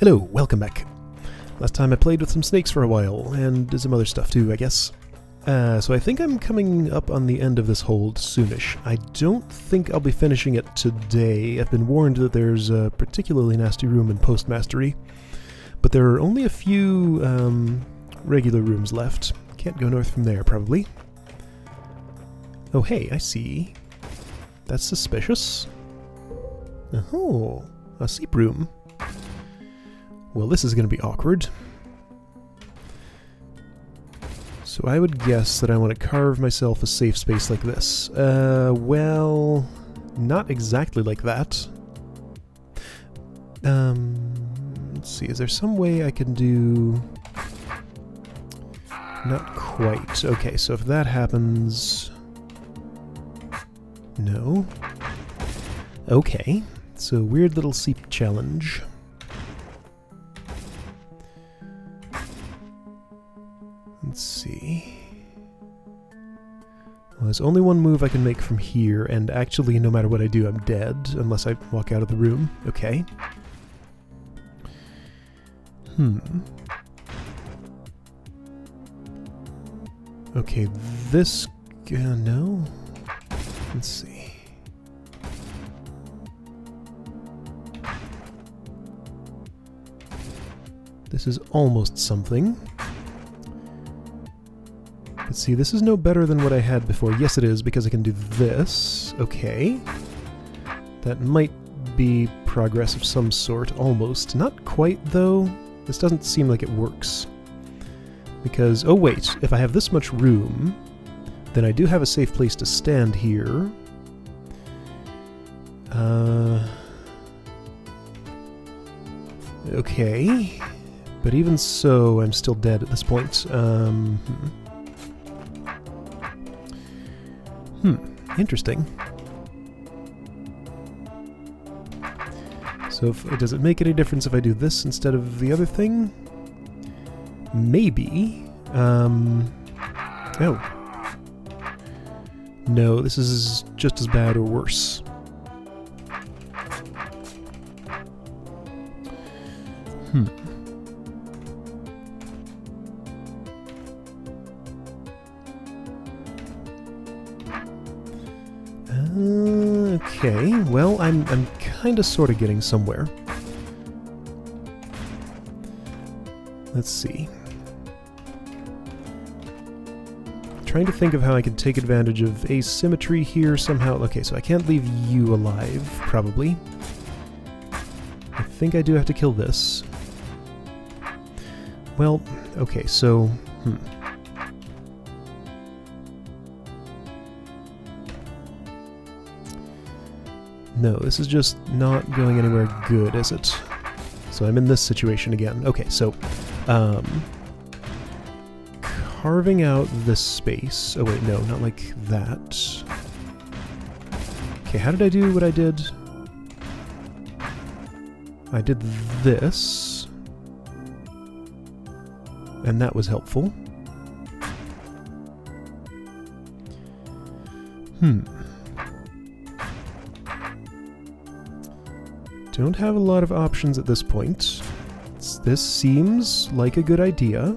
Hello, welcome back. Last time I played with some snakes for a while, and did some other stuff too, I guess. So I think I'm coming up on the end of this hold soonish. I don't think I'll be finishing it today. I've been warned that there's a particularly nasty room in Postmastery, but there are only a few regular rooms left. Can't go north from there, probably. Oh hey, I see. That's suspicious. Oh, a sleep room. Well, this is going to be awkward. So I would guess that I want to carve myself a safe space like this. Well, not exactly like that. Let's see, is there some way I can do... Not quite. Okay, so if that happens... No. Okay, so weird little sleep challenge. Let's see. Well, there's only one move I can make from here, and actually no matter what I do I'm dead, unless I walk out of the room. Okay. Okay, this... no? Let's see. This is almost something. Let's see, this is no better than what I had before. Yes it is, because I can do this. Okay. That might be progress of some sort, almost. Not quite, though. This doesn't seem like it works. Because, oh wait, if I have this much room, then I do have a safe place to stand here. Okay. But even so, I'm still dead at this point. Interesting. So does it make any difference if I do this instead of the other thing? Maybe. Oh. No, this is just as bad or worse. Okay, well, I'm kinda sorta getting somewhere. Let's see. I'm trying to think of how I can take advantage of asymmetry here somehow. Okay, so I can't leave you alive, probably. I think I do have to kill this. Well, okay, so... No, this is just not going anywhere good, is it? So I'm in this situation again. Okay, so, carving out this space... Oh wait, no, not like that. Okay, how did I do what I did? I did this. And that was helpful. Don't have a lot of options at this point. This seems like a good idea.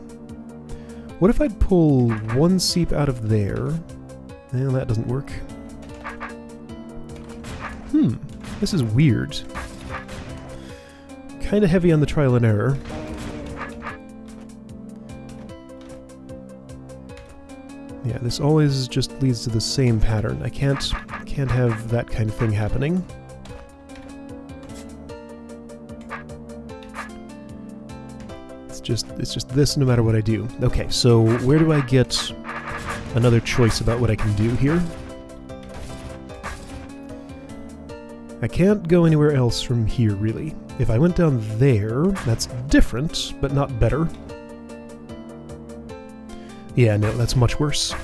What if I pull one seep out of there? Well, that doesn't work. This is weird. Kinda heavy on the trial and error. Yeah, this always just leads to the same pattern. I can't have that kind of thing happening. It's just this no matter what I do. Okay, so where do I get another choice about what I can do here? I can't go anywhere else from here, really. If I went down there, that's different, but not better. Yeah, no, that's much worse.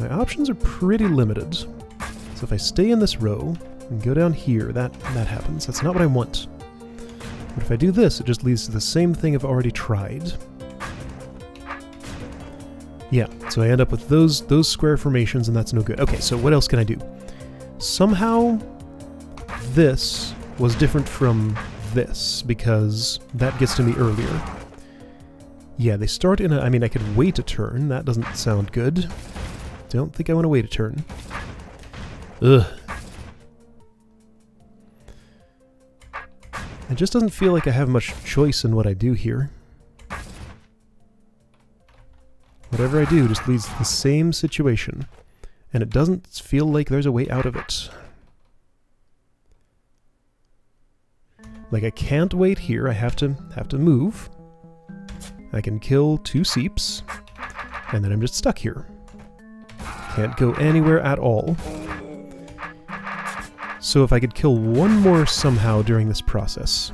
My options are pretty limited. So if I stay in this row and go down here, that happens. That's not what I want. But if I do this, it just leads to the same thing I've already tried. Yeah, so I end up with those square formations, and that's no good. Okay, so what else can I do? Somehow this was different from this, because that gets to me earlier. Yeah, they start in a... I mean, I could wait a turn. That doesn't sound good. Don't think I want to wait a turn. Ugh. It just doesn't feel like I have much choice in what I do here. Whatever I do just leads to the same situation, and it doesn't feel like there's a way out of it. Like, I can't wait here. I have to move. I can kill two seeps, and then I'm just stuck here. Can't go anywhere at all. So if I could kill one more somehow during this process.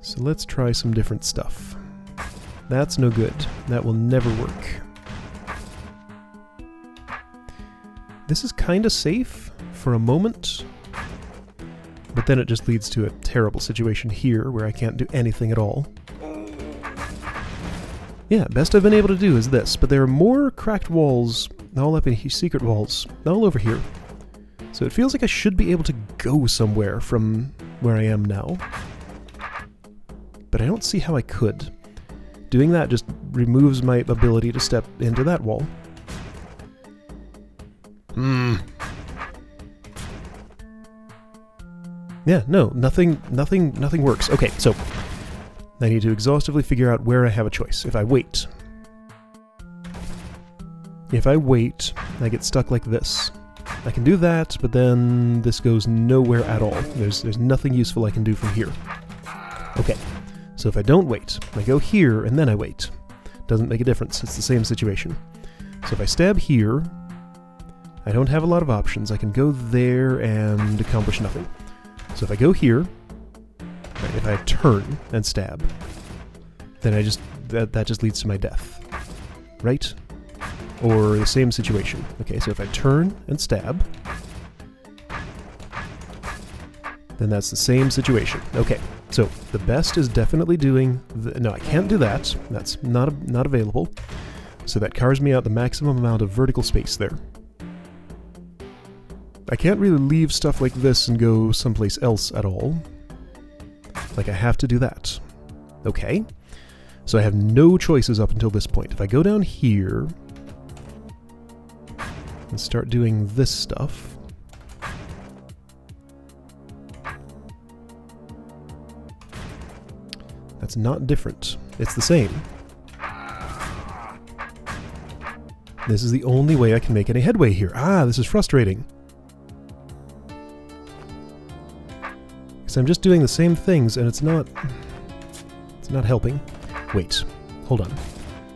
So let's try some different stuff. That's no good. That will never work. This is kind of safe for a moment, but then it just leads to a terrible situation here where I can't do anything at all. Yeah, best I've been able to do is this, but there are more cracked walls all up in here, secret walls, all over here. So it feels like I should be able to go somewhere from where I am now. But I don't see how I could. Doing that just removes my ability to step into that wall. Hmm. Yeah, no, nothing works. Okay, so I need to exhaustively figure out where I have a choice. If I wait, I get stuck like this. I can do that, but then this goes nowhere at all. There's nothing useful I can do from here. Okay, so if I don't wait, I go here and then I wait. Doesn't make a difference. It's the same situation. So if I stab here, I don't have a lot of options. I can go there and accomplish nothing. So if I go here, right, if I turn and stab, then I just that just leads to my death, right? Or the same situation. Okay, so if I turn and stab, then that's the same situation. Okay, so the best is definitely doing. No, I can't do that. That's not available. So that carves me out the maximum amount of vertical space there. I can't really leave stuff like this and go someplace else at all. Like, I have to do that. Okay. So I have no choices up until this point. If I go down here and start doing this stuff... That's not different. It's the same. This is the only way I can make any headway here. Ah, this is frustrating. I'm just doing the same things, and it's not helping. Wait, hold on.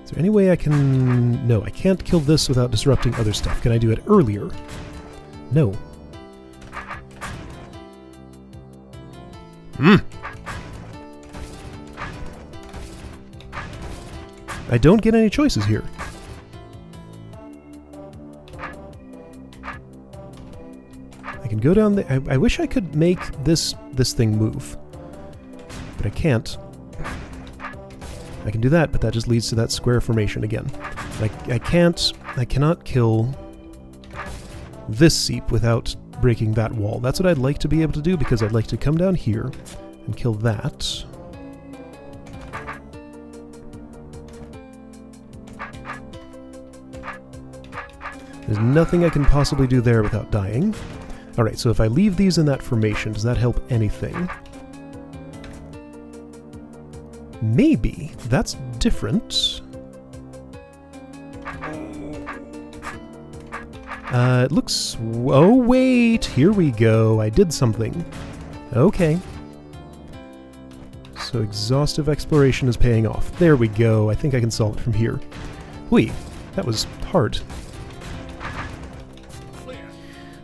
Is there any way I can... No, I can't kill this without disrupting other stuff. Can I do it earlier? No. Hmm. I don't get any choices here. I can go down there. I wish I could make this thing move, but I can't. I can do that, but that just leads to that square formation again. I cannot kill this seep without breaking that wall. That's what I'd like to be able to do, because I'd like to come down here and kill that. There's nothing I can possibly do there without dying. Alright, so if I leave these in that formation, does that help anything? Maybe. That's different. It looks... Oh, wait! Here we go. I did something. Okay. So exhaustive exploration is paying off. There we go. I think I can solve it from here. Whee! That was hard.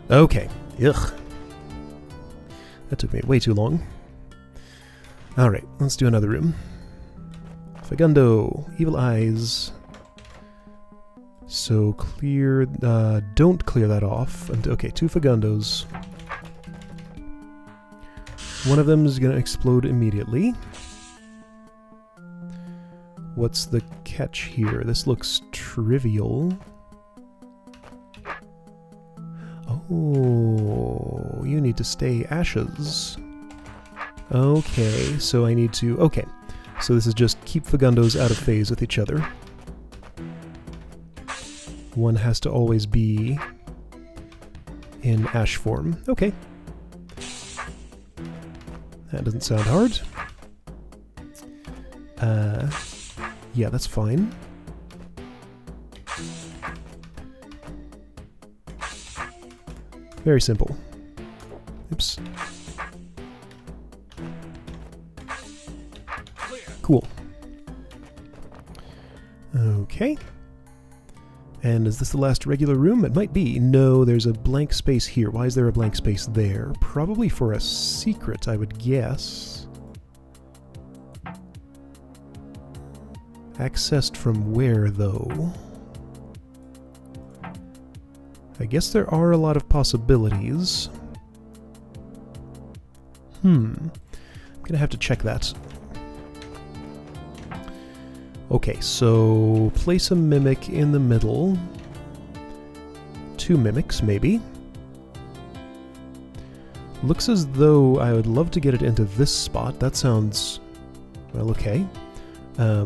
Okay. Ugh. That took me way too long. Alright, let's do another room. Fegundo. Evil eyes. So clear... don't clear that off. And, okay, two Fegundos. One of them is going to explode immediately. What's the catch here? This looks trivial. Oh, you need to stay ashes. Okay, so I need to... Okay, so this is just keep Fegundos out of phase with each other. One has to always be in ash form. Okay. That doesn't sound hard. Yeah, that's fine. Very simple. Oops. Cool. Okay. And is this the last regular room? It might be. No, there's a blank space here. Why is there a blank space there? Probably for a secret, I would guess. Accessed from where, though? I guess there are a lot of possibilities. I'm gonna have to check that. Okay, so place a mimic in the middle. Two mimics, maybe. Looks as though I would love to get it into this spot. That sounds... well, okay. Not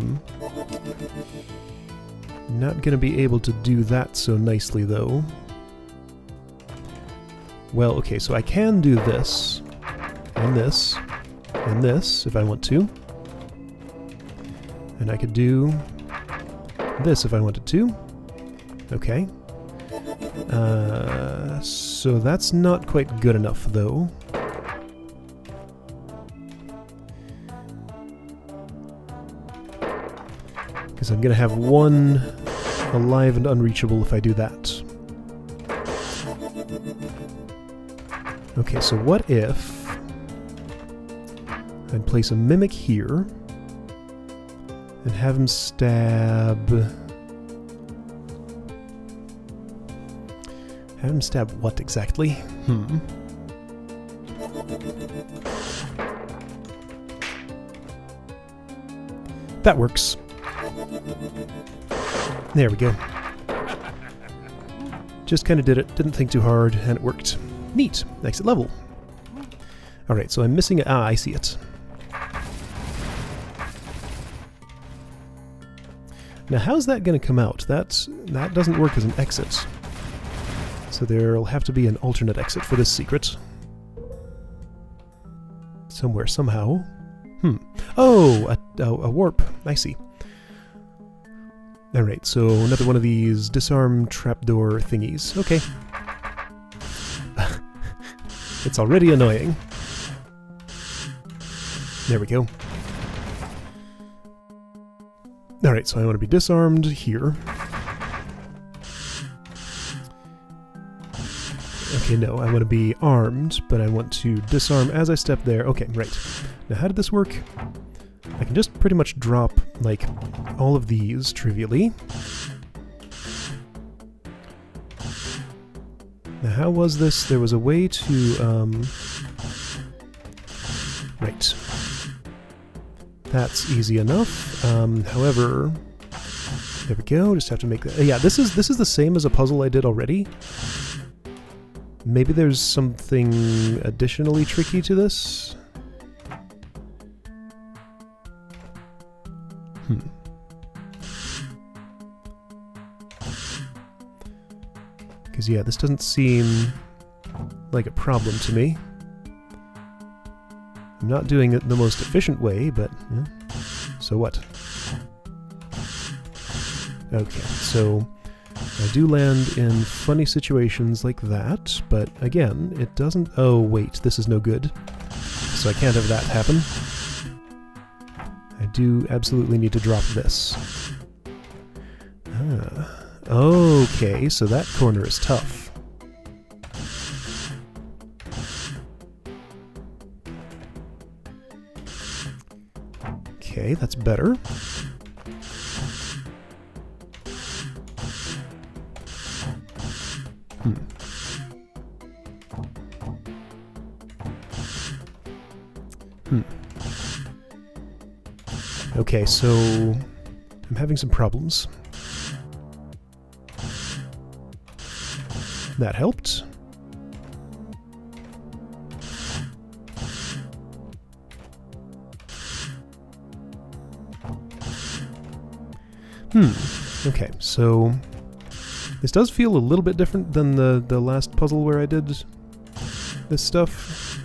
gonna be able to do that so nicely, though. Well, okay, so I can do this, and this, and this, if I want to. And I could do this if I wanted to. Okay. So that's not quite good enough, though. Because I'm going to have one alive and unreachable if I do that. Okay, so what if I'd place a mimic here and have him stab... Have him stab what exactly? That works. There we go. Just kind of did it, didn't think too hard, and it worked. Neat! Exit level. Alright, so I'm missing... Ah, I see it. Now how's that going to come out? That doesn't work as an exit. So there'll have to be an alternate exit for this secret. Somewhere, somehow. Oh! A warp. I see. Alright, so another one of these disarm trapdoor thingies. Okay. It's already annoying. There we go. Alright, so I want to be disarmed here. Okay, no, I want to be armed, but I want to disarm as I step there. Okay, right. Now how did this work? I can just pretty much drop, like, all of these, trivially. Now how was this? There was a way to, Right. That's easy enough. However... There we go, just have to make that... Yeah, this is the same as a puzzle I did already. Maybe there's something additionally tricky to this? Because, yeah, this doesn't seem like a problem to me. I'm not doing it the most efficient way, but... Yeah. So what? Okay, so... I do land in funny situations like that, but again, it doesn't... Oh, wait, this is no good. So I can't have that happen. I do absolutely need to drop this. Ah. Okay, so that corner is tough. Okay, that's better. Okay, so I'm having some problems. That helped. Okay, so this does feel a little bit different than the last puzzle where I did this stuff.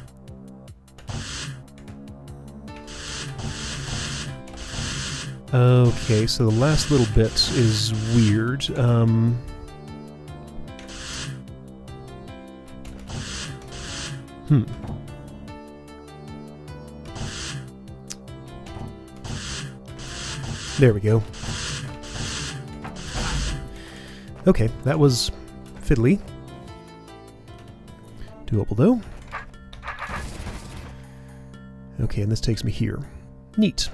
Okay, so the last little bit is weird. There we go. Okay, that was fiddly. Doable though. Okay, and this takes me here. Neat.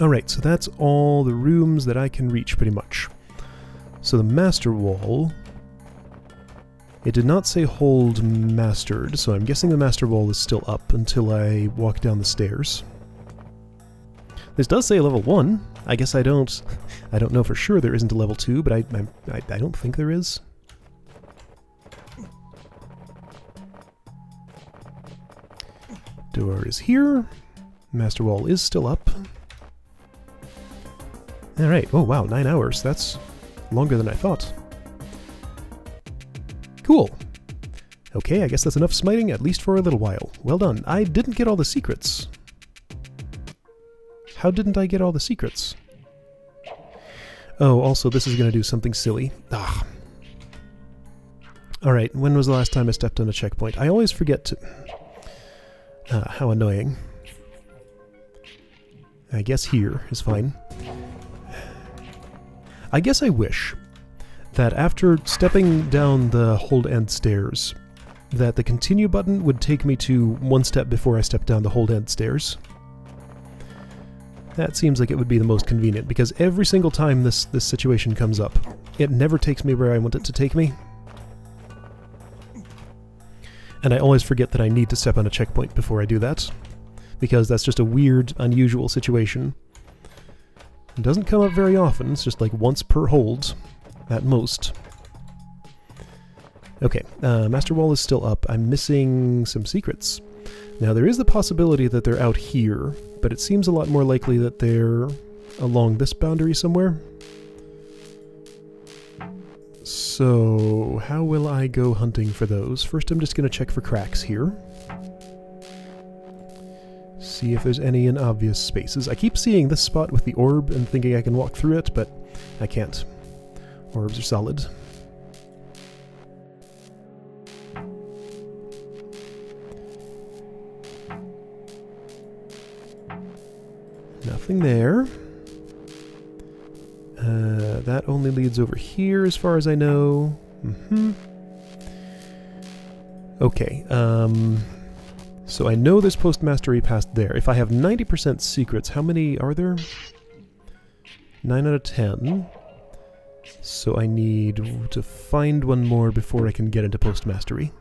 Alright, so that's all the rooms that I can reach, pretty much. So the master wall... It did not say hold mastered, so I'm guessing the master wall is still up until I walk down the stairs. This does say level 1. I guess I don't know for sure there isn't a level 2, but I don't think there is. Door is here. Master wall is still up. Alright, oh wow, 9 hours. That's longer than I thought. Cool. Okay, I guess that's enough smiting, at least for a little while. Well done. I didn't get all the secrets. How didn't I get all the secrets? Oh, also this is going to do something silly. Ah. Alright, when was the last time I stepped on a checkpoint? I always forget to... how annoying. I guess here is fine. I guess I wish that after stepping down the hold end stairs, that the continue button would take me to one step before I step down the hold end stairs. That seems like it would be the most convenient, because every single time this situation comes up, it never takes me where I want it to take me. And I always forget that I need to step on a checkpoint before I do that, because that's just a weird, unusual situation. It doesn't come up very often, it's just like once per hold, at most. Okay, Master Wall is still up. I'm missing some secrets. Now there is the possibility that they're out here, but it seems a lot more likely that they're along this boundary somewhere. So how will I go hunting for those? First I'm just going to check for cracks here. See if there's any in obvious spaces. I keep seeing this spot with the orb and thinking I can walk through it, but I can't. Orbs are solid. Nothing there. That only leads over here as far as I know. Okay, so I know there's Postmastery past there. If I have 90% secrets, how many are there? 9 out of 10. So I need to find one more before I can get into Postmastery.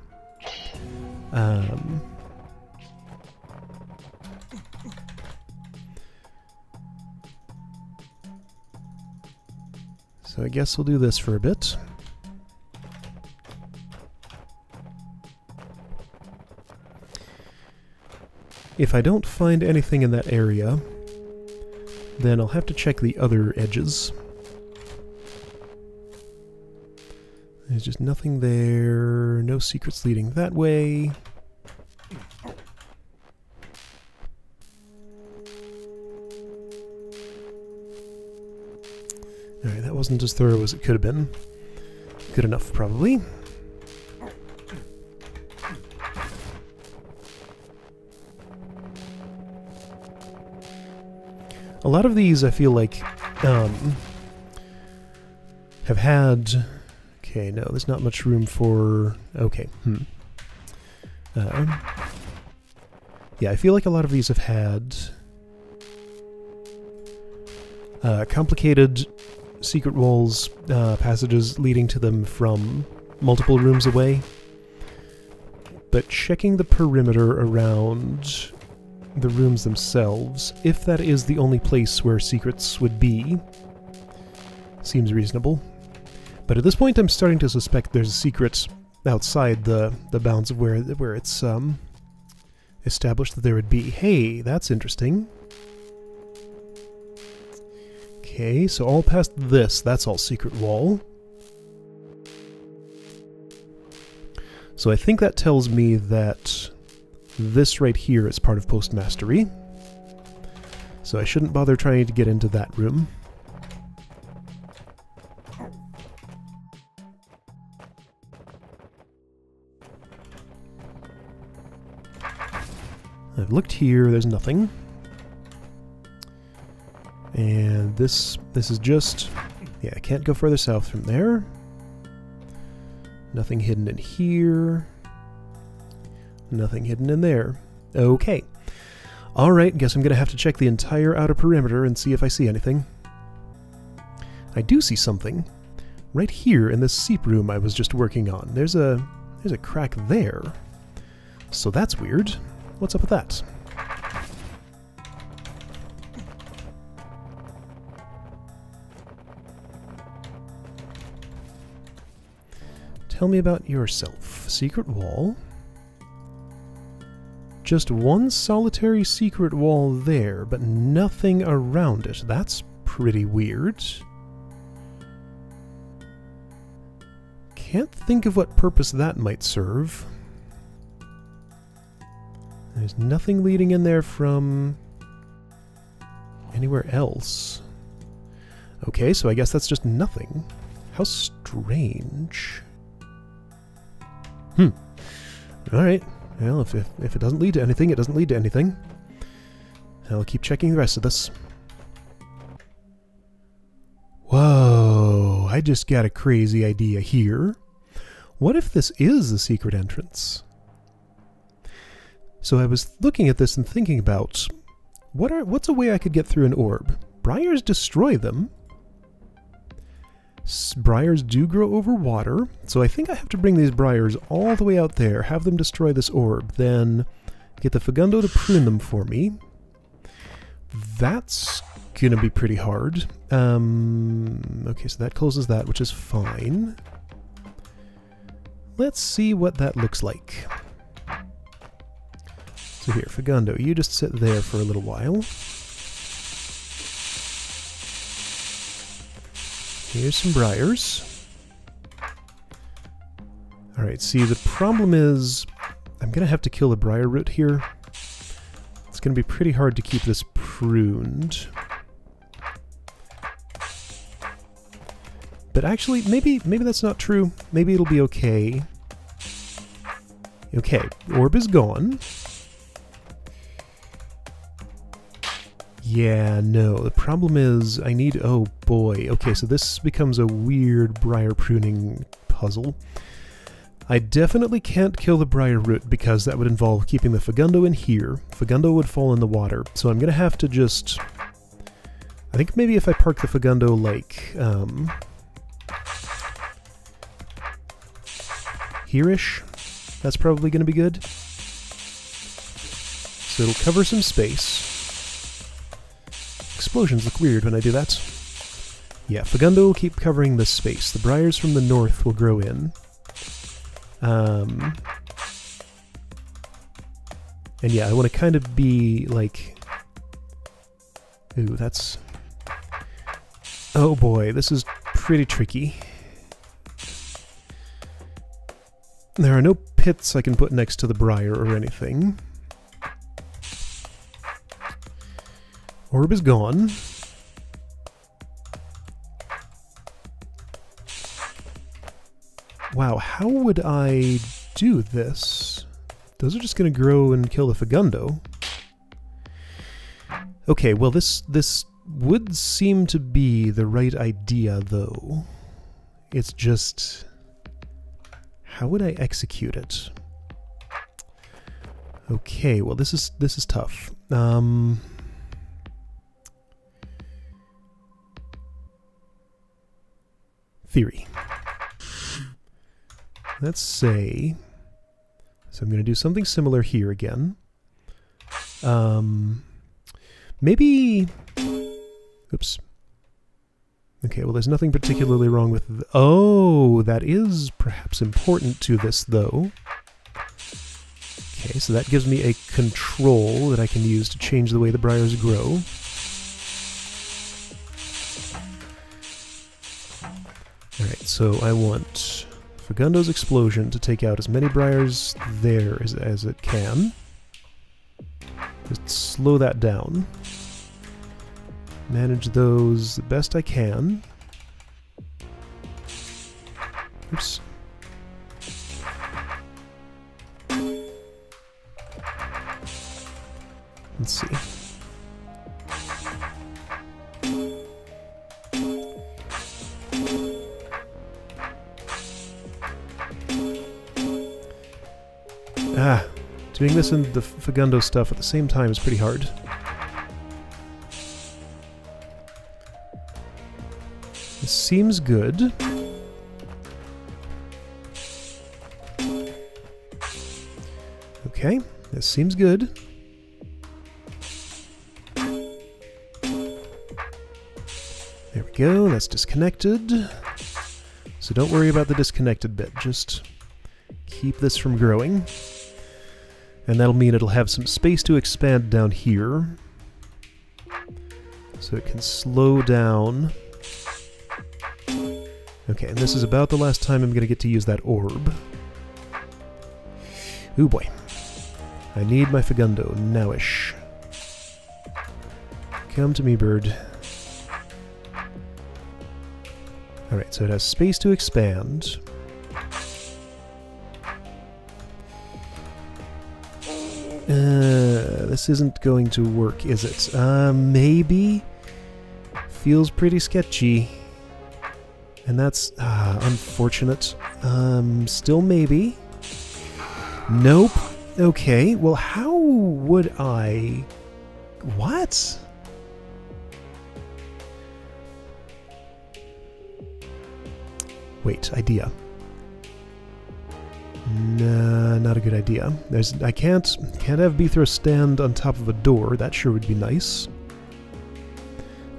So I guess we'll do this for a bit. If I don't find anything in that area, then I'll have to check the other edges. There's just nothing there, no secrets leading that way. Alright, that wasn't as thorough as it could have been. Good enough, probably. A lot of these, I feel like, have had... Okay, no, there's not much room for... Okay, yeah, I feel like a lot of these have had... complicated secret walls, passages leading to them from multiple rooms away. But checking the perimeter around the rooms themselves, if that is the only place where secrets would be. Seems reasonable. But at this point I'm starting to suspect there's a secret outside the bounds of where it's established that there would be. Hey, that's interesting. Okay, so all past this, that's all secret wall. So I think that tells me that this right here is part of Postmastery. So I shouldn't bother trying to get into that room. I've looked here, there's nothing. And this is just... yeah, I can't go further south from there. Nothing hidden in here. Nothing hidden in there. Okay. Alright, guess I'm gonna have to check the entire outer perimeter and see if I see anything. I do see something. Right here in this seep room I was just working on. There's a crack there. So that's weird. What's up with that? Tell me about yourself. Secret wall. Just one solitary secret wall there, but nothing around it. That's pretty weird. Can't think of what purpose that might serve. There's nothing leading in there from anywhere else. Okay, so I guess that's just nothing. How strange. Hmm. Alright. Well, if it doesn't lead to anything, it doesn't lead to anything. I'll keep checking the rest of this. Whoa! I just got a crazy idea here. What if this is the secret entrance? So I was looking at this and thinking about, what's a way I could get through an orb? Briars destroy them. Briars do grow over water, so I think I have to bring these briars all the way out there, have them destroy this orb, then get the Fegundo to prune them for me. That's gonna be pretty hard. Okay, so that closes that, which is fine. Let's see what that looks like. So here, Fegundo, you just sit there for a little while. Here's some briars. Alright, see, the problem is I'm gonna have to kill the briar root here. It's gonna be pretty hard to keep this pruned. But actually, maybe that's not true. Maybe it'll be okay. Okay, orb is gone. Yeah, no, the problem is I need... oh boy. Okay, so this becomes a weird briar pruning puzzle. I definitely can't kill the briar root because that would involve keeping the Fegundo in here. Fegundo would fall in the water, so I'm gonna have to just... I think maybe if I park the Fegundo like... here-ish, that's probably gonna be good. So it'll cover some space. Explosions look weird when I do that. Yeah, Fegundo will keep covering this space. The briars from the north will grow in. And yeah, I want to kind of be like... ooh, that's... oh boy, this is pretty tricky. There are no pits I can put next to the briar or anything. Orb is gone. Wow, how would I do this? Those are just gonna grow and kill the Fegundo. Okay, well this would seem to be the right idea though. It's just... how would I execute it? Okay, well this is tough. Theory. Let's say... so I'm going to do something similar here again. Maybe, oops. Okay, well, there's nothing particularly wrong with, oh, that is perhaps important to this, though. Okay, so that gives me a control that I can use to change the way the briars grow. Alright, so I want Fegundo's explosion to take out as many briars there as it can. Just slow that down. Manage those the best I can. Oops. Let's see. Ah, doing this and the Fegundo stuff at the same time is pretty hard. Seems good. Okay, this seems good. There we go, that's disconnected. So don't worry about the disconnected bit, just keep this from growing. And that'll mean it'll have some space to expand down here. So it can slow down. Okay, and this is about the last time I'm going to get to use that orb. Ooh boy. I need my Fegundo, now-ish. Come to me, bird. Alright, so it has space to expand. This isn't going to work, is it? Maybe? Feels pretty sketchy. And that's unfortunate. Still maybe. Nope. Okay, well how would I... What? Wait, idea. Nah, not a good idea. I can't have Beethro stand on top of a door. That sure would be nice.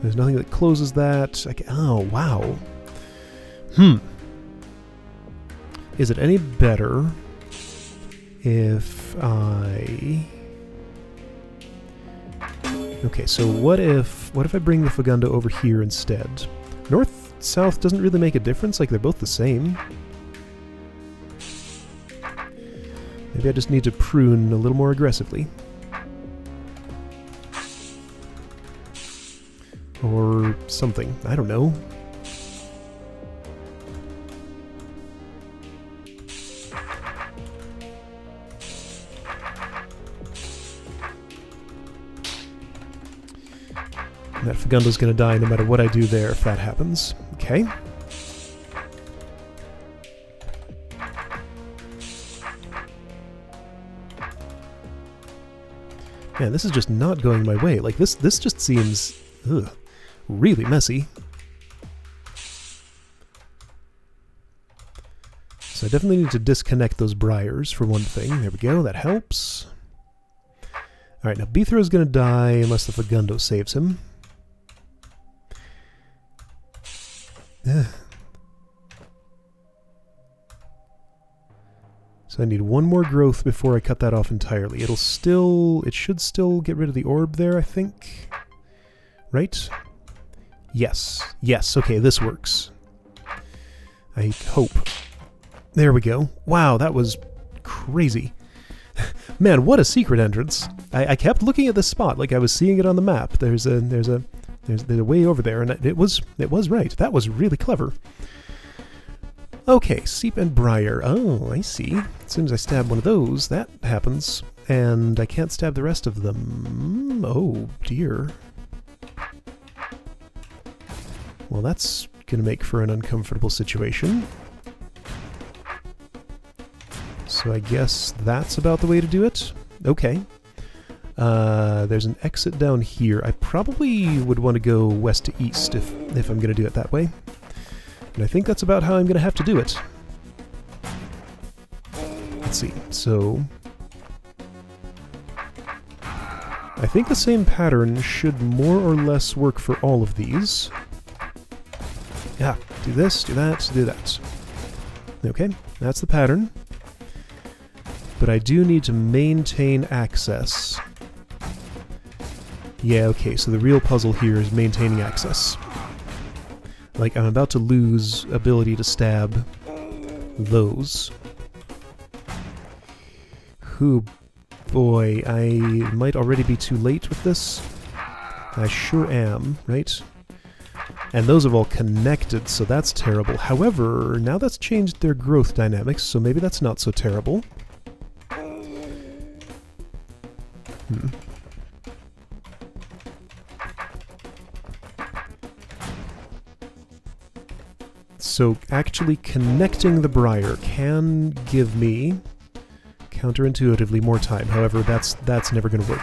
There's nothing that closes that. Oh, wow. Hmm. Is it any better if I... Okay, so what if I bring the Fegundo over here instead? North, south doesn't really make a difference, like they're both the same. Maybe I just need to prune a little more aggressively. Or something, I don't know. That Fegundo's gonna die no matter what I do there if that happens. Okay. Man, this is just not going my way. Like, this just seems... Ugh, really messy. So I definitely need to disconnect those briars for one thing. There we go, that helps. Alright, now Beethro's gonna die unless the Fegundo saves him. So I need one more growth before I cut that off entirely. It should still get rid of the orb there, I think. Right? Yes. Yes, okay, this works. I hope. There we go. Wow, that was crazy. Man, what a secret entrance. I kept looking at this spot like I was seeing it on the map. There's a way over there, and it was right. That was really clever. Okay, seep and briar. Oh, I see. As soon as I stab one of those, that happens. And I can't stab the rest of them. Oh, dear. Well, that's gonna make for an uncomfortable situation. So I guess that's about the way to do it. Okay. There's an exit down here. I probably would want to go west to east if I'm going to do it that way. And I think that's about how I'm going to have to do it. Let's see. So... I think the same pattern should more or less work for all of these. Yeah, do this, do that, do that. Okay, that's the pattern. But I do need to maintain access. Yeah, okay, so the real puzzle here is maintaining access. Like, I'm about to lose ability to stab those. Who, boy, I might already be too late with this. I sure am, right? And those are all connected, so that's terrible. However, now that's changed their growth dynamics, so maybe that's not so terrible. Hmm. So actually connecting the briar can give me counterintuitively more time. However, that's never going to work.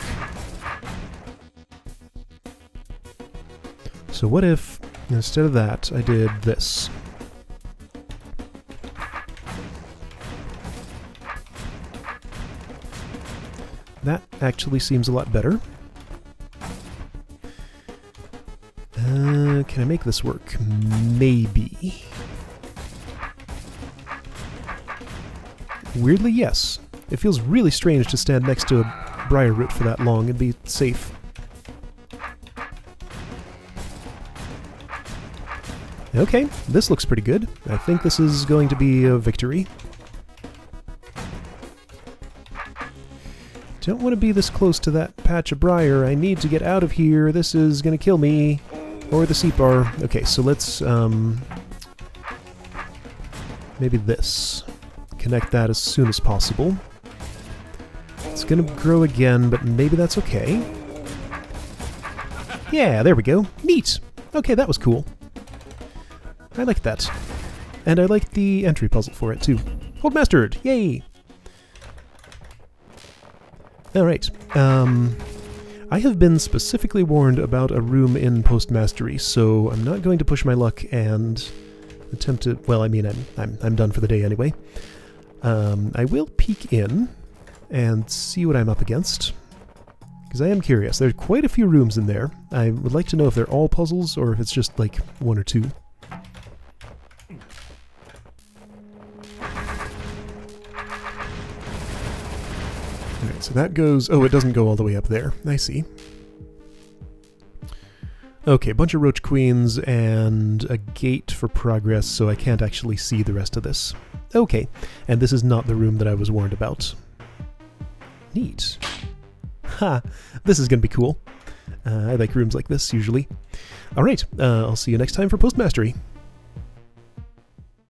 So what if instead of that, I did this? That actually seems a lot better. Can I make this work? Maybe. Weirdly, yes. It feels really strange to stand next to a briar root for that long and be safe. Okay, this looks pretty good. I think this is going to be a victory. Don't want to be this close to that patch of briar. I need to get out of here. This is going to kill me. Or the seat bar. Okay, so let's, maybe this. Connect that as soon as possible. It's gonna grow again, but maybe that's okay. Yeah, there we go. Neat! Okay, that was cool. I like that. And I like the entry puzzle for it, too. Hold mastered! Yay! Alright, I have been specifically warned about a room in Postmastery, so I'm not going to push my luck and attempt to... Well, I mean, I'm done for the day anyway. I will peek in and see what I'm up against, because I am curious. There are quite a few rooms in there. I would like to know if they're all puzzles or if it's just, like, one or two. Alright, so that goes... Oh, it doesn't go all the way up there. I see. Okay, a bunch of roach queens and a gate for progress, so I can't actually see the rest of this. Okay, and this is not the room that I was warned about. Neat. Ha! This is gonna be cool. I like rooms like this, usually. Alright, I'll see you next time for Postmastery.